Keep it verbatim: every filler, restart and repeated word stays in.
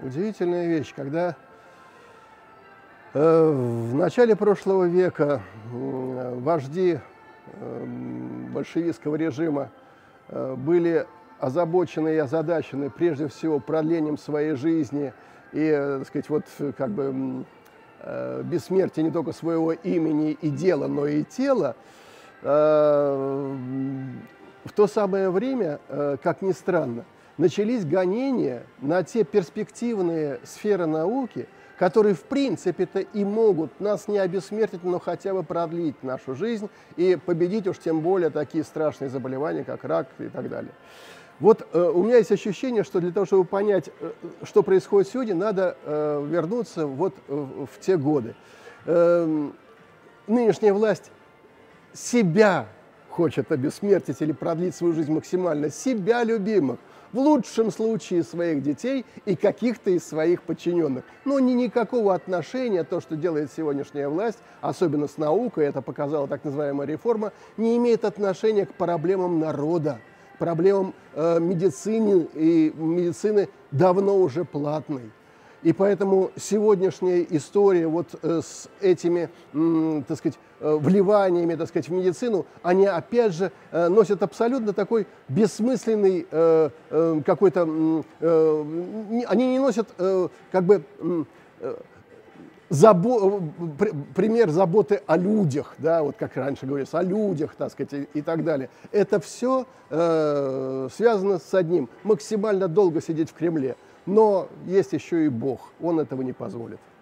удивительная вещь, когда э, в начале прошлого века э, вожди э, большевистского режима э, были озабочены и озадачены прежде всего продлением своей жизни и, так сказать, вот как бы э, бессмертие не только своего имени и дела, но и тела, э, в то самое время, э, как ни странно, начались гонения на те перспективные сферы науки, которые в принципе-то и могут нас не обессмертить, но хотя бы продлить нашу жизнь и победить уж тем более такие страшные заболевания, как рак и так далее. Вот э, у меня есть ощущение, что для того, чтобы понять, э, что происходит сегодня, надо э, вернуться вот в, в те годы. Э, нынешняя власть себя хочет обессмертить или продлить свою жизнь максимально, себя любимых. В лучшем случае своих детей и каких-то из своих подчиненных. Но ни, никакого отношения то, что делает сегодняшняя власть, особенно с наукой, это показала так называемая реформа, не имеет отношения к проблемам народа, проблемам э, медицины, и медицины давно уже платной. И поэтому сегодняшняя история вот с этими, так сказать, вливаниями, так сказать, в медицину, они опять же носят абсолютно такой бессмысленный какой-то, они не носят как бы забо, пример заботы о людях, да, вот как раньше говорилось, о людях, так сказать, и, и так далее. Это все связано с одним: максимально долго сидеть в Кремле. Но есть еще и Бог, он этого не позволит.